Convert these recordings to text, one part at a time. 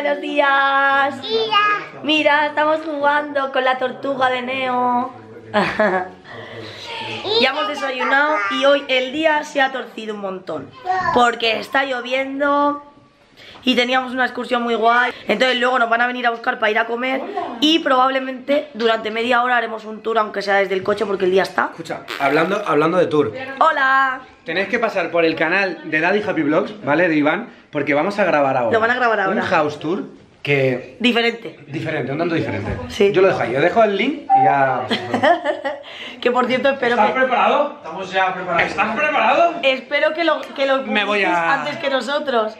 buenos días. Mira, mira, estamos jugando con la tortuga de Neo. Ya hemos desayunado y hoy el día se ha torcido un montón porque está lloviendo y teníamos una excursión muy guay. Entonces luego nos van a venir a buscar para ir a comer y probablemente durante media hora haremos un tour, aunque sea desde el coche, porque el día está... Escucha, hablando de tour. ¡Hola! Tenéis que pasar por el canal de Daddy Happy Vlogs, ¿vale? De Iván, porque vamos a grabar ahora. Lo van a grabar ahora. Un house tour que... Diferente, un tanto diferente. Sí. Yo lo dejo ahí, yo dejo el link y ya... Que por cierto espero que... ¿Estás preparado? Estamos ya preparados. ¿Estás preparado? Espero que lo me voy a... antes que nosotros.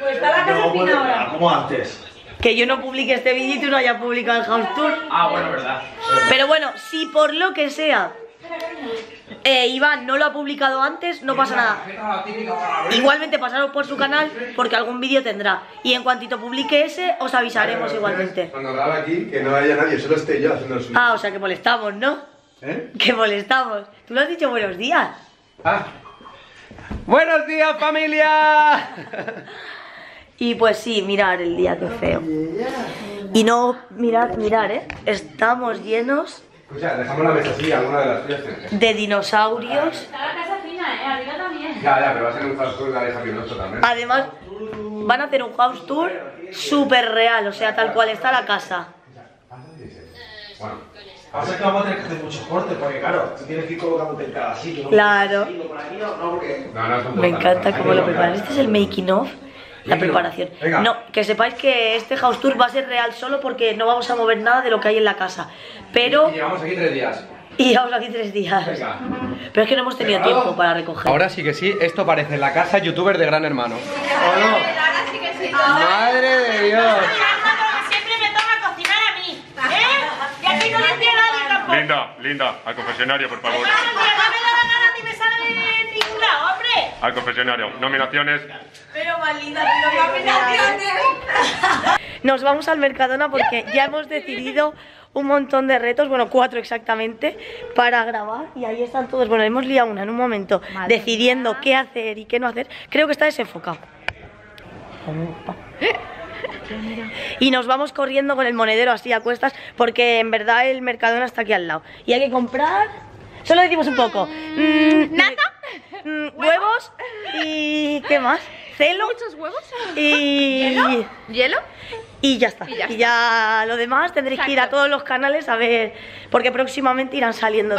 Pues está la casa fina ahora. ¿Cómo antes? Que yo no publique este vídeo y tú no hayas publicado el house tour. Ah, bueno, verdad. Pero bueno, si por lo que sea Iván no lo ha publicado antes, no pasa nada. Igualmente pasaros por su canal porque algún vídeo tendrá. Y en cuantito publique ese, os avisaremos igualmente. Cuando grabe aquí, que no haya nadie, solo esté yo haciendo el suyo. Ah, o sea que molestamos, ¿no? ¿Eh? Que molestamos. Tú lo has dicho buenos días. Ah. ¡Buenos días, familia! Y pues sí, mirar el día, que feo. Y no, mirar, ¿eh? Estamos llenos... Escucha, dejamos la mesa así, alguna de las tuyas. De dinosaurios. Está la casa fina, ¿eh? Arriba también. Ya, pero va a ser un house tour de la deja piloto también. Además, van a hacer un house tour súper real, o sea, tal cual está la casa. Bueno. Pasa que vamos a tener que hacer muchos cortes, porque claro, tú tienes que ir colocándote en cada sitio. Claro. Me encanta cómo lo preparan. Este es el making of. La preparación. Venga. No, que sepáis que este house tour va a ser real solo porque no vamos a mover nada de lo que hay en la casa. Pero... Y llevamos aquí 3 días. Y llevamos aquí 3 días. Venga. Pero es que no hemos tenido tiempo para recoger. Ahora sí que sí, esto parece la casa youtuber de Gran Hermano. ¿O no? Ahora sí que sí. ¡Madre de Dios! Siempre me toca cocinar a mí. ¿Eh? Y aquí no les tiene nadie tampoco. Linda, al confesionario, por favor. Al confesionario, nominaciones. Pero maldita, pero nominaciones. Nos vamos al Mercadona porque ya hemos decidido un montón de retos, bueno, 4 exactamente, para grabar y ahí están todos. Bueno, hemos liado una en un momento, madre, decidiendo qué hacer y qué no hacer. Creo que está desenfocado. Y nos vamos corriendo con el monedero así a cuestas porque en verdad el Mercadona está aquí al lado. Y hay que comprar, solo decimos un poco. Nada. Huevos y... ¿qué más? Celo. ¿Muchos huevos? Y... ¿Hielo? Y ya está. Y ya lo demás tendréis que ir a todos los canales a ver, porque próximamente irán saliendo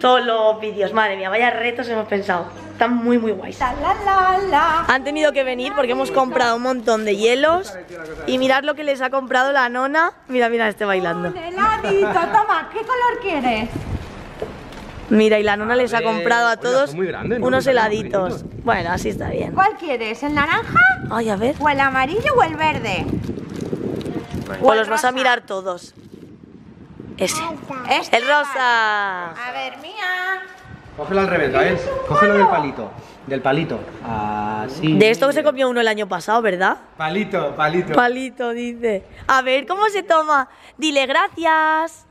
todos los vídeos. Madre mía, vaya retos hemos pensado. Están muy guays. Han tenido que venir porque hemos comprado un montón de hielos. Y mirad lo que les ha comprado la nona. Mira, este bailando. Un heladito, toma, ¿qué color quieres? Mira, y la nona les ha comprado a todos unos heladitos. Bueno, así está bien. ¿Cuál quieres? ¿El naranja? Ay, a ver. ¿O el amarillo o el verde? O los vas a mirar todos. Ese. El rosa. A ver, mía. Cógelo al revés, ¿ves? Cógelo del palito. Así. De esto que se comió uno el año pasado, ¿verdad? Palito. Palito, dice. A ver, ¿cómo se toma? Dile gracias.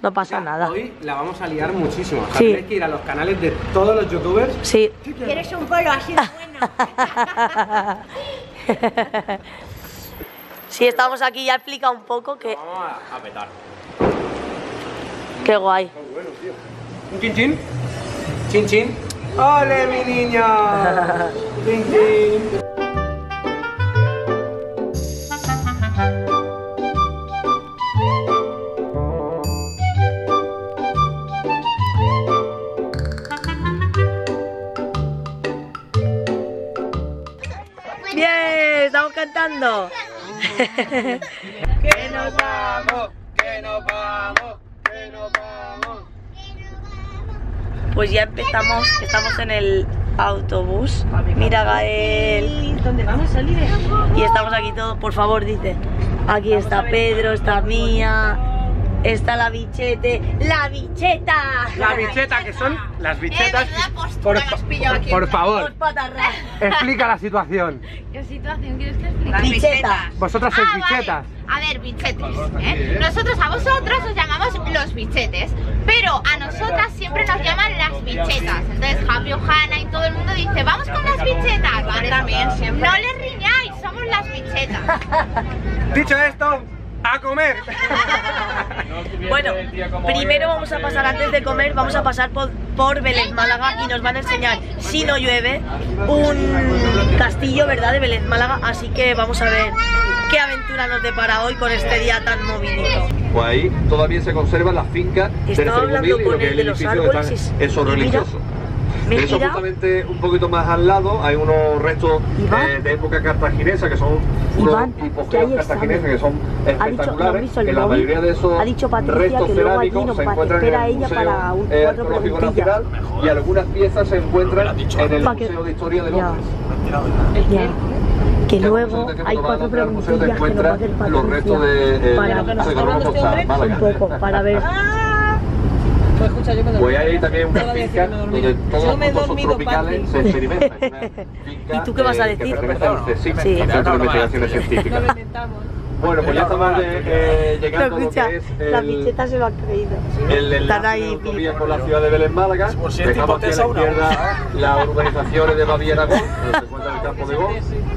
No pasa nada. Hoy la vamos a liar muchísimo. Sí. Tienes que ir a los canales de todos los youtubers. Sí. ¿Quieres un polo así de bueno? Sí, estamos aquí. Ya explica un poco que... Vamos a petar. Qué guay. Muy bueno, tío. ¿Un chinchín? ¿Chinchín? ¡Ole, mi niño! ¡Chinchín! Cantando. Que nos vamos, que nos vamos, que nos vamos. Pues ya empezamos, estamos en el autobús. Mira, Gael. ¿Dónde vamos a salir? Y estamos aquí todos, por favor, dice. Aquí está Pedro, está Mía, está la bichete, la bicheta. La bicheta, que son las bichetas. Por favor, explica la situación. ¿Qué situación quieres que explique? Las bichetas. Vosotras sois bichetas. Vale. A ver, bichetes, ¿eh? Nosotros a vosotros os llamamos los bichetes, pero a nosotras siempre nos llaman las bichetas. Entonces Happy Ohana y todo el mundo dice, vamos con las bichetas. Vale, también siempre. No les riñáis, somos las bichetas. Dicho esto, ¡a comer! Bueno, primero vamos a pasar, antes de comer, vamos a pasar por Vélez-Málaga y nos van a enseñar, si no llueve, un castillo, ¿verdad?, de Vélez-Málaga. Así que vamos a ver qué aventura nos depara hoy con este día tan movidito. Pues ahí todavía se conservan las fincas del Ceremonial y lo que es el edificio de esos religiosos. De eso justamente un poquito más al lado hay unos restos de época cartaginesa, que son unos hipogeos cartagineses que son espectaculares. Que la mayoría de esos restos cerámicos se encuentran en el Museo Arqueológico Nacional y algunas piezas se encuentran en el Museo de Historia de Londres. Que luego hay cuatro preguntillas que nos va a hacer Patricia, un poco, para ver. Pues hay también una finca donde todos los frutos tropicales se experimentan. ¿Y tú qué vas a decir? Que pertenece al CSIC, el Centro de Investigaciones Científicas. Bueno, pues ya estamos llegando a lo que es el... La bicheta se lo han creído. El autovía por la ciudad de Vélez-Málaga. Dejamos aquí a la izquierda las urbanizaciones de Baviera-Gol, donde se encuentra el campo de Gol.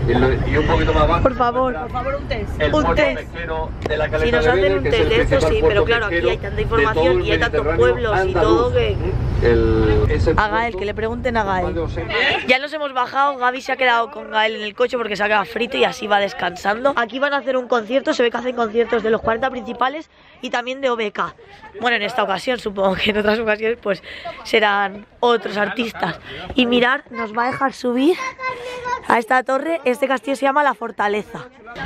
Y un poquito más abajo. Por favor, un test. El puerto pesquero de la Caleta de Vélez, que es el principal puerto pesquero de todo el Mediterráneo. Si nos hacen un test de eso, sí, pero claro, aquí hay tanta información y hay tantos pueblos y todo que... A Gael, que le pregunten a Gael. Ya nos hemos bajado, Gaby se ha quedado con Gael en el coche porque se ha quedado frito y así va descansando. Aquí van a hacer un concierto, se ve que hacen conciertos de los 40 principales y también de OBK. Bueno, en esta ocasión, supongo que en otras ocasiones pues serán otros artistas. Y mirad, nos va a dejar subir a esta torre. Este castillo se llama La Fortaleza.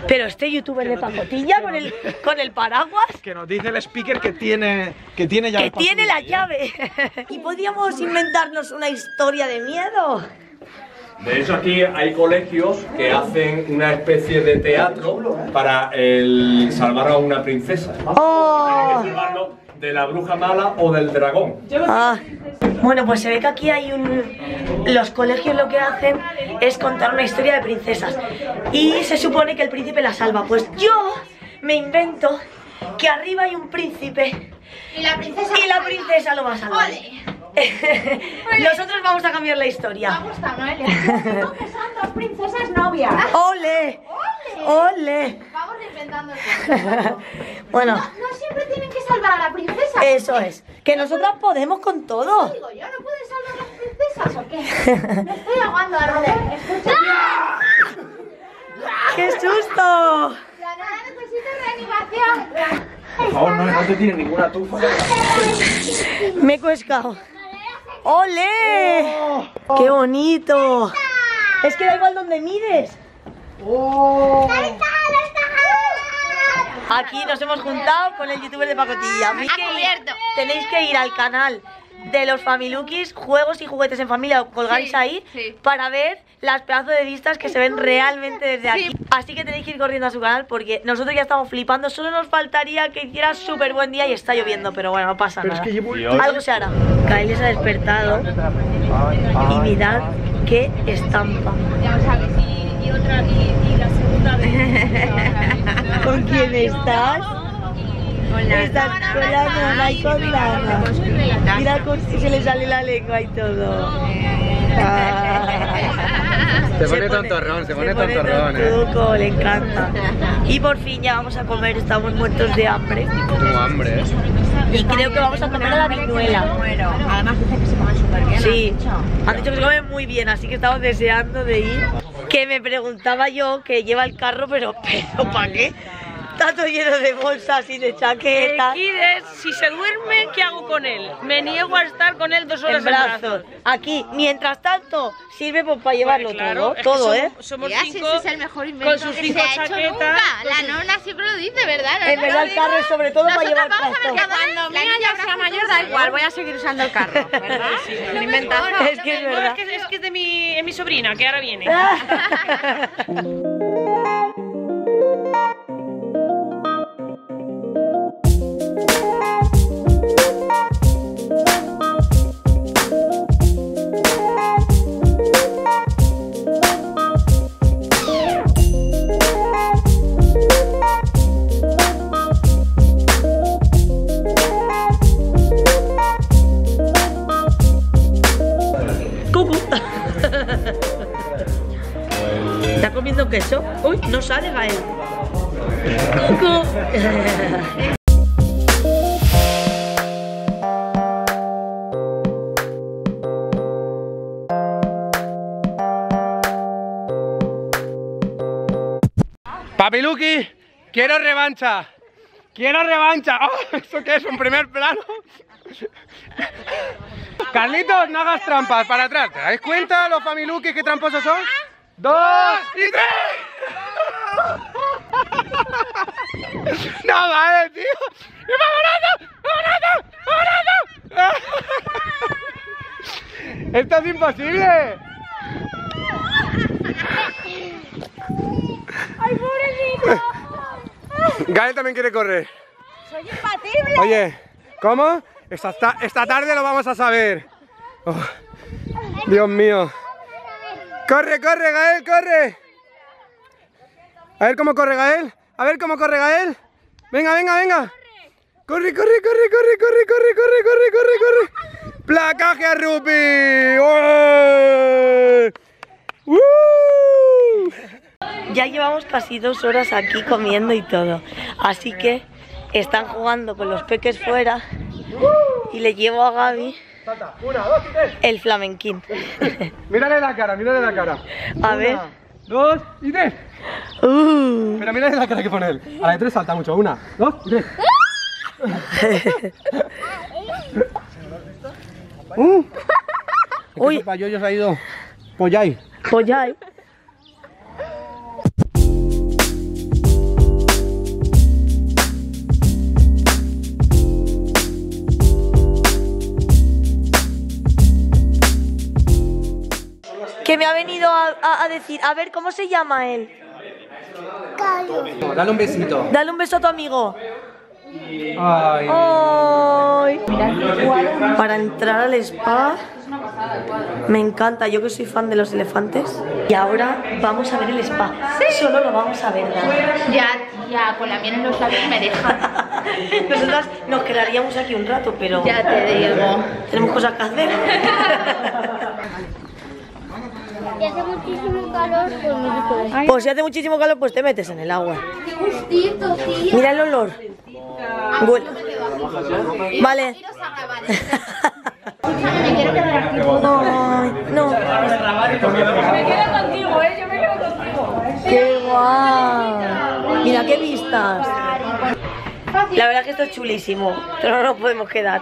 Pero este youtuber de pacotilla con el paraguas... Que nos dice el speaker que tiene llave. Que tiene la llave. Y podríamos inventarnos una historia de miedo. De hecho, aquí hay colegios que hacen una especie de teatro para salvar a una princesa. ¡Oh! De la bruja mala o del dragón. Bueno, pues se ve que aquí hay los colegios lo que hacen es contar una historia de princesas. Y se supone que el príncipe la salva. Pues yo me invento que arriba hay un príncipe y la princesa lo va a salvar. ¡Ole! Nosotros vamos a cambiar la historia. Me ha gustado, Noelia. Entonces son dos princesas novias. ¡Ole! ¡Ole! ¡Ole! Vamos reinventando el concepto. Bueno. No siempre tienen que salvar a la princesa. Eso es. Que nosotras podemos con todo. Yo digo, ¿yo no puedo salvar a las princesas o qué? Me estoy ahogando a Roder. ¡Escucha! ¡Qué susto! La nana necesita reanimación. Por favor, no te tires ninguna tufa. Me he cuescado. ¡Ole! ¡Oh! ¡Qué bonito! ¡Está! Es que da igual donde mires. ¡Oh! Aquí nos hemos juntado con el youtuber de pacotilla. Tenéis que ir al canal de los familukis, juegos y juguetes en familia, colgáis ahí para ver las pedazos de vistas que se ven realmente desde aquí. Así que tenéis que ir corriendo a su canal porque nosotros ya estamos flipando. Solo nos faltaría que hiciera súper buen día y está lloviendo, pero bueno, no pasa nada. Algo se hará. Gael se ha despertado y mirad qué estampa. ¿Con quién estás? Están con la nana y con Lana. Mira que se le sale la lengua y todo. Se pone tontorrón. Tuco, le encanta. Y por fin ya vamos a comer, estamos muertos de hambre. Y creo que vamos a comer a la viñuela. Además dicen que se comen súper bien. Sí, han dicho que se comen muy bien, así que estamos deseando de ir. Que me preguntaba yo que lleva el carro, pero ¿para qué? Está todo lleno de bolsas y de chaquetas. Si se duerme, ¿qué hago con él? Me niego a estar con él 2 horas en brazos. Aquí, mientras tanto, sirve pues para llevarlo todo, ¿eh? Somos 5, ese es el mejor invento con sus 5 chaquetas. La nona siempre lo dice, ¿verdad? En verdad el carro es sobre todo para llevar todo. Cuando mi hija sea mayor da igual, voy a seguir usando el carro, ¿verdad? Es que es verdad. Es que es de mi sobrina, que ahora viene. Thank you. Familukis, quiero revancha. Quiero revancha. Oh, ¿eso qué es? ¿Un primer plano? Carlitos, no hagas trampas, para atrás. ¿Te dais cuenta los familukis qué tramposos son? ¡Dos y tres! No vale, tío. ¡Y va volando! ¡Va volando! ¡Esto es imposible! ¡Ay, pobrecito! Gael también quiere correr. ¡Soy imbatible! Oye, ¿cómo? Esta tarde lo vamos a saber. Oh, Dios mío. ¡Corre, corre, Gael, corre! A ver cómo corre, Gael. A ver cómo corre, Gael. Venga, venga, venga. ¡Corre, corre, corre, corre, corre, corre, corre, corre, corre, corre! ¡Placaje a Rupi! ¡Uh! Ya llevamos casi 2 horas aquí comiendo y todo, así que están jugando con los peques fuera y le llevo a Gaby el flamenquín. Mírale la cara, mírale la cara. A ver. 1, 2 y 3. Pero mírale la cara que pone él. A la de 3 salta mucho. 1, 2 y 3. Uy. Yo ya se ha ido. Pollay. Pollay. Que me ha venido a decir, a ver, ¿cómo se llama él? Calio. Dale un besito. Dale un beso a tu amigo. Ay. Ay. Para entrar al spa, me encanta, yo que soy fan de los elefantes. Y ahora vamos a ver el spa. Sí. Solo lo vamos a ver, ¿no? Ya, tía, con la miel en los labios me dejan. Nosotras nos quedaríamos aquí un rato, pero... Ya te digo. Tenemos cosas que hacer. Y hace muchísimo calor, pues si hace muchísimo calor, pues te metes en el agua. ¡Qué gustito, tío! Mira el olor. Vale. No, me quedo contigo, yo me quedo contigo. ¡Qué guau! Mira qué vistas. La verdad que esto es chulísimo, pero no nos podemos quedar.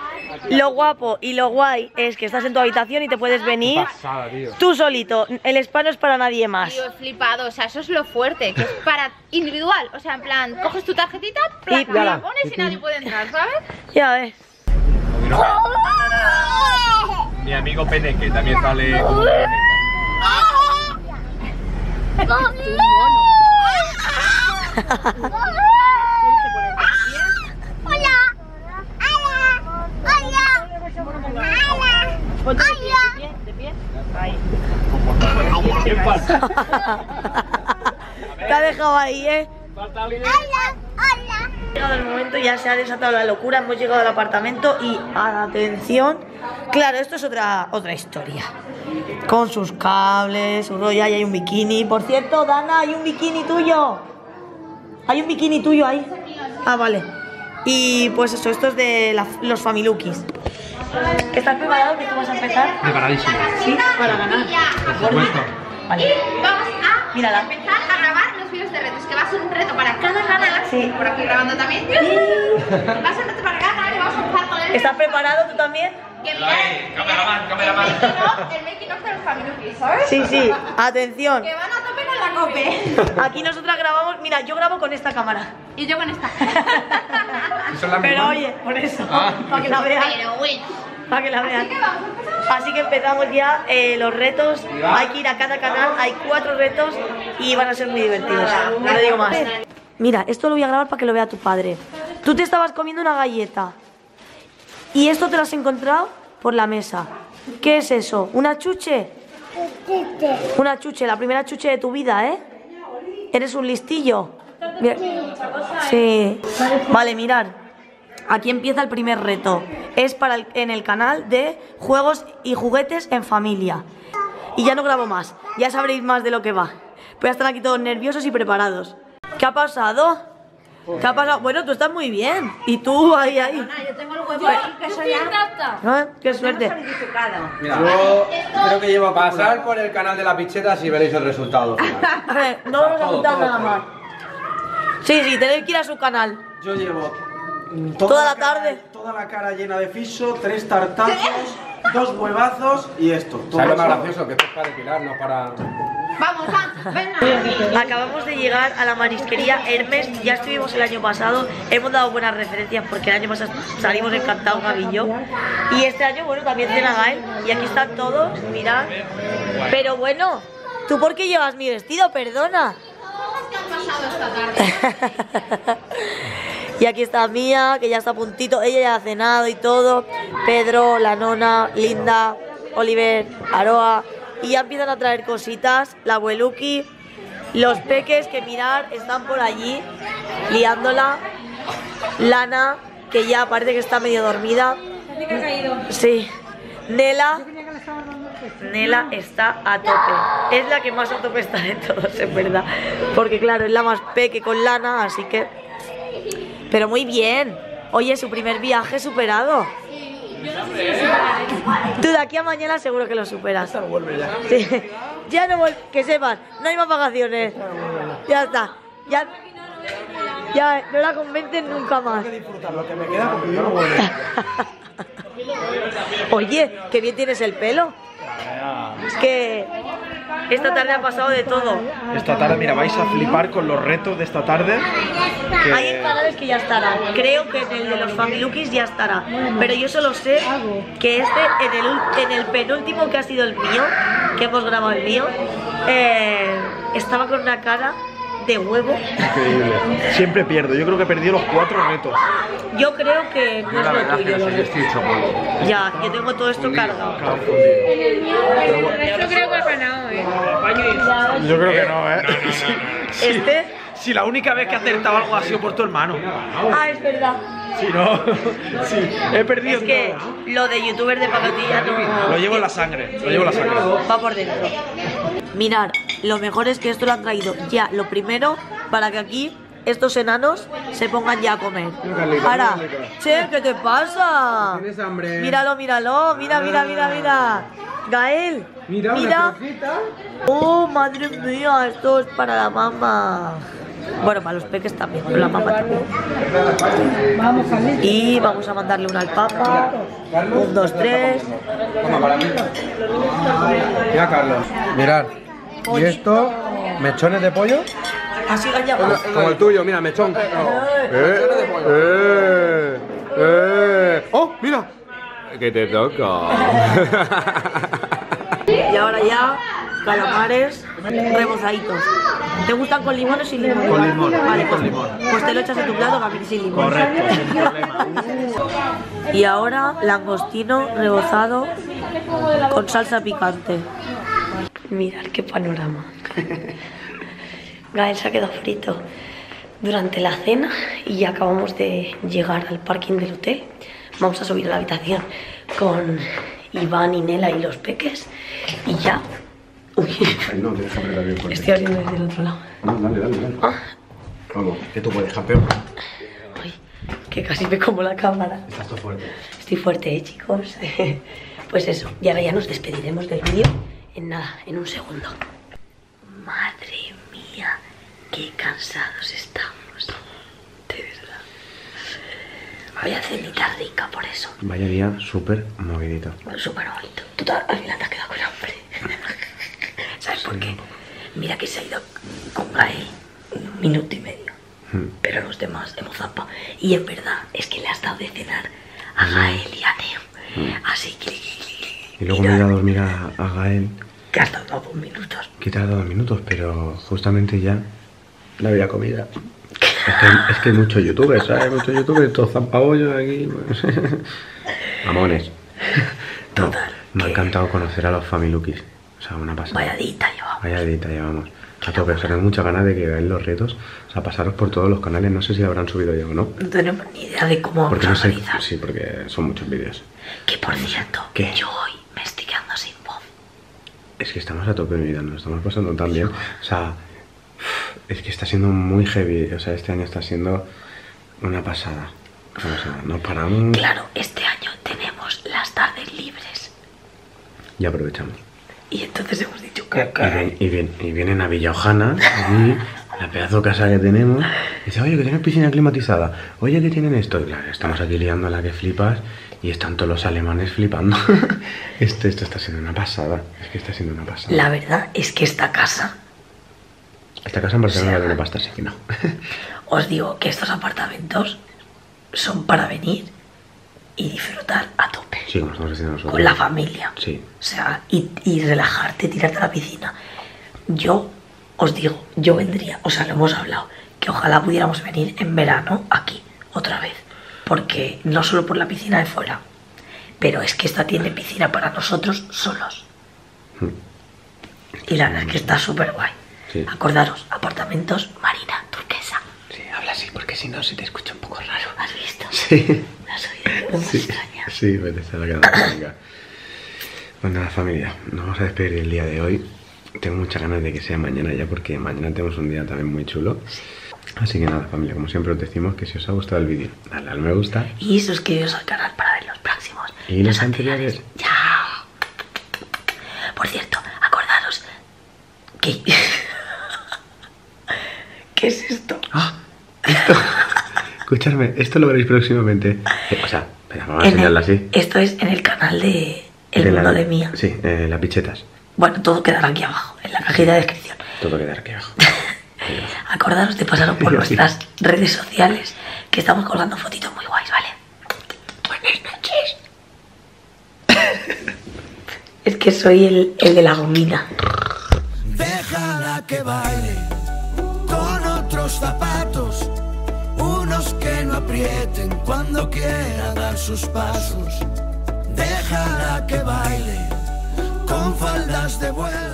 Lo guapo y lo guay es que estás en tu habitación y te puedes venir pasada, tú solito. El spa no es para nadie más. Tío, flipado, o sea, eso es lo fuerte, que es para individual. O sea, en plan, coges tu tarjetita, placa, y la pones y nadie puede entrar, ¿sabes? Ya ves. Mi amigo Pérez, que también sale... Ponte de pie. Ahí. ¿Qué pasa? Te ha dejado ahí, ¿eh? Hola. Ha llegado el momento, ya se ha desatado la locura. Hemos llegado al apartamento y, atención, claro, esto es otra historia. Con sus cables, su rollo, ahí hay un bikini. Por cierto, Dana, hay un bikini tuyo. Hay un bikini tuyo ahí. Ah, vale. Y pues eso, esto es de los familukis. ¿Estás preparado? ¿Que tú vas a empezar? Preparadísimo. Sí, para ganar. Por supuesto. Vale. Y vamos a empezar a grabar los vídeos de retos, que va a ser un reto para cada canal. Sí. Por aquí grabando también. Sí. Va a ser un reto para cada canal y vamos a empezar con él. ¿Estás preparado tú también? Que mira, cameraman. El making of de los familukis, ¿sabes? Sí, sí. Atención. Que van a tope con la cope. Aquí nosotras grabamos. Mira, yo grabo con esta cámara. Y yo con esta. Pero oye, por eso. Para que la vean. Para que la vean. Así que empezamos ya los retos. Hay que ir a cada canal. Hay 4 retos y van a ser muy divertidos. No le digo más. Mira, esto lo voy a grabar para que lo vea tu padre. Tú te estabas comiendo una galleta. Y esto te lo has encontrado por la mesa. ¿Qué es eso? ¿Una chuche? Una chuche, la primera chuche de tu vida, ¿eh? Eres un listillo. Sí. Vale, mirad. Aquí empieza el primer reto. Es en el canal de juegos y juguetes en familia. Y ya no grabo más. Ya sabréis más de lo que va. Pero están aquí todos nerviosos y preparados. ¿Qué ha pasado? ¿Qué ha pasado? Bueno, tú estás muy bien. Y tú ahí, ahí. Perdona, yo tengo el huevo ahí, que soy intacta. ¿Ah? Qué suerte. Mira, yo creo que llevo a pasar por el canal de las bichetas y veréis el resultado final. No vamos a contar nada más. Sí, sí, tenéis que ir a su canal. Yo llevo toda la cara llena de fiso, 3 tartazos, 2 huevazos y esto. Todo lo más gracioso que esto es para depilar, no para... Vamos, venga. Acabamos de llegar a la marisquería Hermes. Ya estuvimos el año pasado. Hemos dado buenas referencias porque el año pasado salimos encantados, Gaby y yo. Y este año, bueno, también cena Gael. Y aquí están todos, mirad. Pero bueno, ¿tú por qué llevas mi vestido? Perdona. Y aquí está Mía, que ya está a puntito. Ella ya ha cenado y todo. Pedro, la nona, Linda, Oliver, Aroa. Y ya empiezan a traer cositas, la abueluki, los peques que mirar están por allí, liándola, Lana, que ya parece que está medio dormida. Sí, Nela, Nela está a tope, es la que más a tope está de todos, es verdad, porque claro, es la más peque con Lana, así que... Pero muy bien, oye, su primer viaje superado. Tú de aquí a mañana seguro que lo superas. Ya no vuelve ya. Sí. Ya no vuelve, que sepas, no hay más vacaciones. Ya está. Ya no la convencen nunca más. Tengo que disfrutar lo que me queda porque yo no vuelvo. Oye, qué bien tienes el pelo. Es que esta tarde ha pasado de todo. Esta tarde, mira, vais a flipar con los retos de esta tarde. Que... hay canales que ya estarán. Creo que en el de los familukis ya estará. Pero yo solo sé que este, en el penúltimo que ha sido el mío, que hemos grabado el mío, estaba con una cara de huevo. Increíble. Siempre pierdo. Yo creo que he perdido los 4 retos. Yo creo que no es lo tuyo. Ya, yo tengo todo esto cargado. Yo creo que he ganado, Yo creo que no, Este... si la única vez que he acertado algo ha sido por tu hermano. Ah, es verdad. Sí, no. Sí, he perdido. Es que lo de youtuber de pacotilla no... Lo llevo en la sangre, lo llevo en la sangre. Va por dentro. Mirad, lo mejor es que esto lo han traído ya, lo primero, para que aquí estos enanos se pongan ya a comer. Ahora, che, ¿qué te pasa? ¿Tienes hambre? Míralo, míralo, mira, mira, mira, mira. Gael, mira, mira. Oh, madre mía, esto es para la mamá. Bueno, para los peques también, pero la mamá también. Y vamos a mandarle una al papa. 1, 2, 3. Mira, Carlos, mirad. Y esto, mechones de pollo. Así galladas. Como el tuyo, mira, mechón. Mechones de pollo. ¡Oh, mira! Que te toca. Y ahora ya, calamares rebozaditos. ¿Te gustan con limón o sin limón? Con limón, vale, con limón. Pues te lo echas a tu plato, Gaby, sin limón. Correcto, sin problema. Y ahora, langostino rebozado con salsa picante. Mirad qué panorama. Gael se ha quedado frito durante la cena y ya acabamos de llegar al parking del hotel. Vamos a subir a la habitación con Iván y Nela y los peques y ya... Uy, no, tienes que apretar bien fuerte. Estoy abriendo desde el otro lado. No, dale, dale, dale. Ah. Vamos, que tú puedes, campeón. Uy, que casi me como la cámara. Estás todo fuerte. Estoy fuerte, chicos. Pues eso, y ahora ya nos despediremos del vídeo en nada, en un segundo. Madre mía, qué cansados estamos. De verdad. Vaya cenita rica por eso. Vaya día súper movidito. Súper bonito. Tú al final te has quedado con hambre. ¿Sabes por qué? Mira que se ha ido con Gael 1 minuto y medio. Pero los demás hemos zapado. Y en verdad es que le has dado de cenar a Gael y a Neo. Así que... Y luego me he ido a dormir a Gael. Que has dado 2 minutos. Que te has dado 2 minutos, pero justamente ya no había comida. Es que hay muchos youtubers, ¿sabes? Muchos youtubers, todos zampabollos aquí. Mamones. Total. Me ha encantado conocer a los familukis. O sea, una pasada. Valladita llevamos. Valladita llevamos. A tope, tenemos muchas ganas de que veáis los retos. O sea, pasaros por todos los canales. No sé si lo habrán subido ya o no. No tenemos ni idea de cómo vamos a organizar. Sí, porque son muchos vídeos. Que por cierto, yo hoy me estoy quedando sin voz. Es que estamos a tope de vida, nos estamos pasando tan bien. O sea, Es que está siendo muy heavy, o sea, este año está siendo una pasada. O sea, no paramos. Claro, este año tenemos las tardes libres. Y aprovechamos. Y entonces hemos dicho que... Y vienen a Happy Ohana, allí, la pedazo casa que tenemos. Y dicen, oye, que tienen piscina climatizada. Oye, que tienen esto. Y claro, estamos aquí liando a la que flipas. Y están todos los alemanes flipando. Esto está siendo una pasada. Es que está siendo una pasada. La verdad es que esta casa... Esta casa en Barcelona, o sea, vale una pasta, así que no. Os digo que estos apartamentos son para venir y disfrutar a tope. Sí, como estamos haciendo nosotros. Con la familia. Sí. O sea, y relajarte, tirarte a la piscina. Yo os digo, yo vendría, o sea, lo hemos hablado, que ojalá pudiéramos venir en verano aquí, otra vez. Porque no solo por la piscina de fuera, pero es que esta tiene piscina para nosotros solos. Y la verdad es que está súper guay. Sí. Acordaros, apartamentos Marina Turquesa. Sí, habla así porque si no se te escucha un poco raro. ¿Has visto? Sí. ¿Me has oído? Sí, extraña. Sí, vete a la casa. Pues nada, familia, nos vamos a despedir el día de hoy. Tengo muchas ganas de que sea mañana ya, porque mañana tenemos un día también muy chulo. Así que nada, familia, como siempre os decimos que si os ha gustado el vídeo, dadle al me gusta. Y suscribiros al canal para ver los próximos. Y los anteriores. Chao. Por cierto, acordaros que... ¿Qué es esto? ¡Ah! Esto. Escuchadme, esto lo veréis próximamente. O sea, espera, vamos a enseñarla así. Esto es en el canal de El Mundo de Mía. Sí, las bichetas. Bueno, todo quedará aquí abajo, en la cajita de descripción. Todo quedará aquí abajo. Acordaros de pasaros por nuestras redes sociales, que estamos colgando fotitos muy guays, ¿vale? Buenas noches. Es que soy el de la gomina. Déjala que baile. Zapatos, unos que no aprieten cuando quiera dar sus pasos. Déjala que baile con faldas de vuelo.